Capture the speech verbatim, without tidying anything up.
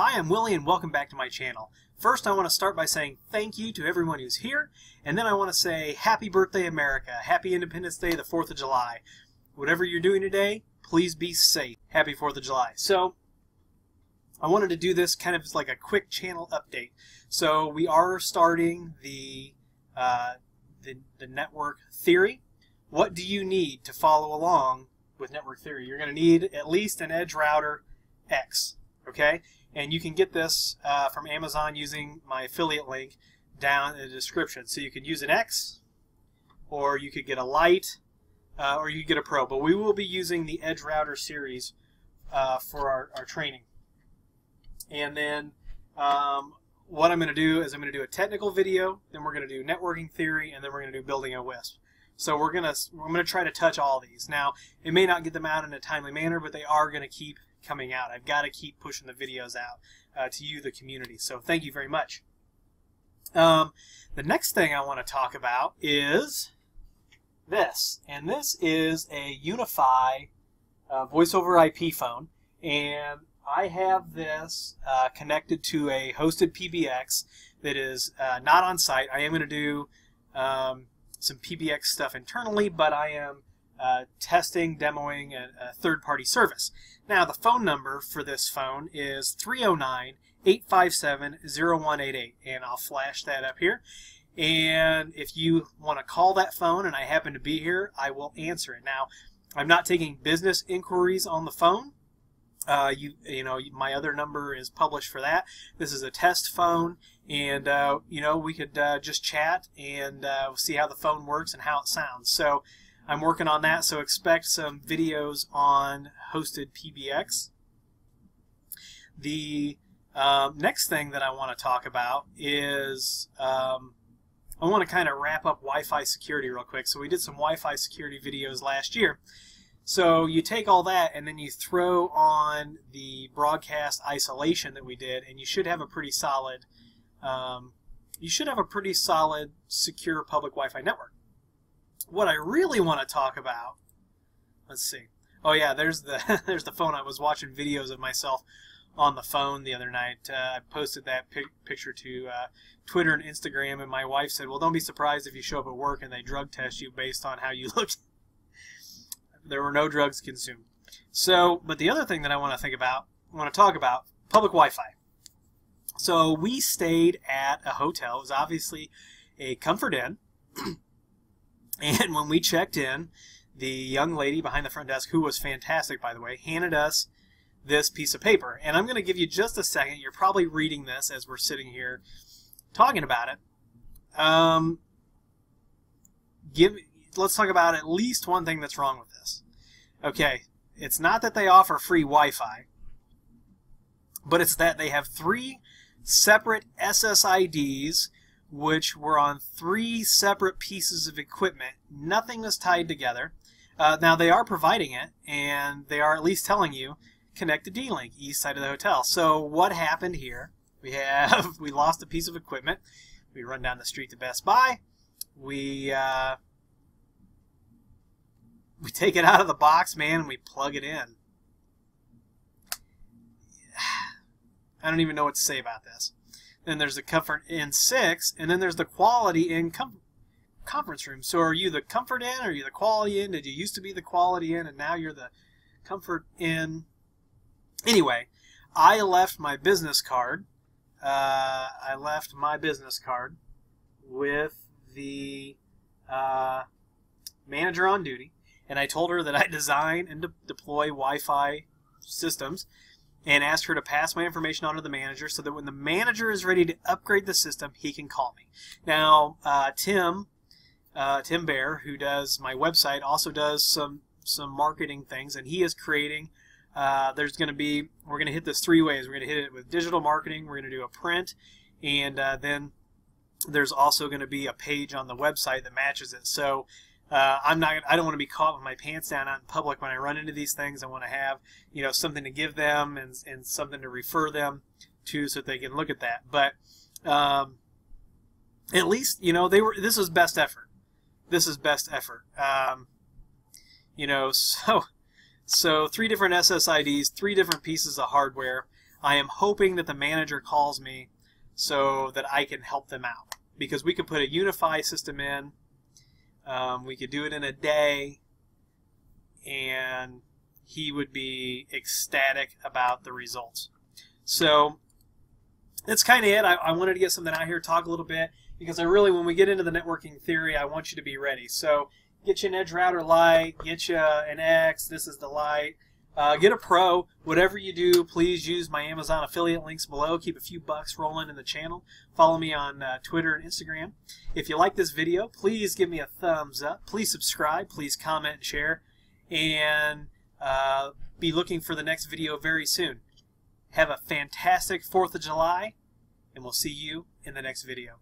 Hi, I'm Willie and welcome back to my channel. First, I want to start by saying thank you to everyone who's here, and then I want to say happy birthday America, happy Independence Day, the fourth of July. Whatever you're doing today, please be safe. Happy fourth of July. So, I wanted to do this kind of like a quick channel update. So, we are starting the, uh, the, the network theory. What do you need to follow along with network theory? You're going to need at least an EdgeRouter X, okay? And you can get this uh, from Amazon using my affiliate link down in the description. So you could use an X, or you could get a Lite, uh, or you could get a Pro. But we will be using the EdgeRouter series uh, for our, our training. And then um, what I'm going to do is I'm going to do a technical video, then we're going to do networking theory, and then we're going to do building a WISP. So we're going to I'm going to try to touch all these. Now, it may not get them out in a timely manner, but they are going to keep coming out. I've got to keep pushing the videos out uh, to you, the community. So thank you very much. Um, the next thing I want to talk about is this, and this is a UniFi uh, voice over I P phone, and I have this uh, connected to a hosted P B X that is uh, not on site. I am going to do um, some P B X stuff internally, but I am Uh, testing, demoing a, a third-party service. Now, the phone number for this phone is three oh nine, eight five seven, oh one eight eight, and I'll flash that up here. And if you want to call that phone and I happen to be here, I will answer it. Now, I'm not taking business inquiries on the phone. Uh, you, you know, my other number is published for that. This is a test phone, and uh, you know, we could uh, just chat and uh, see how the phone works and how it sounds. So I'm working on that, so expect some videos on hosted P B X. The um, next thing that I want to talk about is um, I want to kind of wrap up Wi-Fi security real quick. So we did some Wi-Fi security videos last year. So you take all that and then you throw on the broadcast isolation that we did, and you should have a pretty solid, um, you should have a pretty solid secure public Wi-Fi network. What I really want to talk about, let's see. Oh yeah, there's the there's the phone. I was watching videos of myself on the phone the other night. Uh, I posted that pic picture to uh, Twitter and Instagram, and my wife said, "Well, don't be surprised if you show up at work and they drug test you based on how you look." There were no drugs consumed. So, but the other thing that I want to think about, I want to talk about public Wi-Fi. So we stayed at a hotel. It was obviously a Comfort Inn. And when we checked in, the young lady behind the front desk, who was fantastic, by the way, handed us this piece of paper. And I'm going to give you just a second. You're probably reading this as we're sitting here talking about it. Um, give, let's talk about at least one thing that's wrong with this. Okay, it's not that they offer free Wi-Fi, but it's that they have three separate S S I Ds which were on three separate pieces of equipment. Nothing was tied together. Uh, now, they are providing it, and they are at least telling you, connect to D-Link, east side of the hotel. So what happened here? We have we lost a piece of equipment. We run down the street to Best Buy. We, uh, we take it out of the box, man, and we plug it in. I don't even know what to say about this. Then there's the Comfort Inn six, and then there's the Quality Inn com conference room. So are you the Comfort Inn, or are you the Quality Inn? Did you used to be the Quality Inn, and now you're the Comfort Inn? Anyway, I left my business card. Uh, I left my business card with the uh, manager on duty, and I told her that I design and de deploy Wi-Fi systems, and asked her to pass my information on to the manager so that when the manager is ready to upgrade the system, he can call me. Now, uh, Tim, uh, Tim Baer, who does my website, also does some some marketing things, and he is creating, uh, there's going to be, we're going to hit this three ways. We're going to hit it with digital marketing, we're going to do a print, and uh, then there's also going to be a page on the website that matches it. So Uh, I'm not. I don't want to be caught with my pants down out in public when I run into these things. I want to have, you know, something to give them and and something to refer them to so that they can look at that. But um, at least, you know, they were. This is best effort. This is best effort. Um, you know, so so three different S S I Ds, three different pieces of hardware. I am hoping that the manager calls me so that I can help them out, because we could put a UniFi system in. Um, we could do it in a day, and he would be ecstatic about the results. So that's kind of it. I, I wanted to get something out here, talk a little bit, because I really, when we get into the networking theory, I want you to be ready. So get you an edge router light, get you an X, this is the light, uh, get a Pro. Whatever you do, please use my Amazon affiliate links below. Keep a few bucks rolling in the channel. Follow me on uh, Twitter and Instagram. If you like this video, please give me a thumbs up. Please subscribe. Please comment and share. And uh, be looking for the next video very soon. Have a fantastic fourth of July, and we'll see you in the next video.